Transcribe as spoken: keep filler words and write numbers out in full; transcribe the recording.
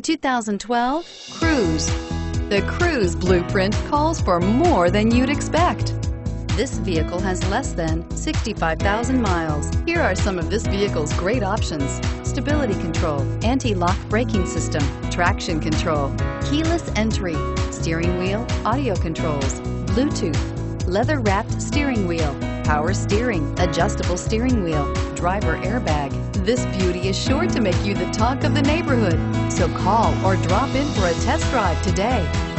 The two thousand twelve Cruze. The Cruze blueprint calls for more than you'd expect. This vehicle has less than sixty-five thousand miles. Here are some of this vehicle's great options: stability control, anti-lock braking system, traction control, keyless entry, steering wheel audio controls, Bluetooth, leather-wrapped steering wheel, power steering, adjustable steering wheel, driver airbag. This beauty is sure to make you the talk of the neighborhood. So call or drop in for a test drive today.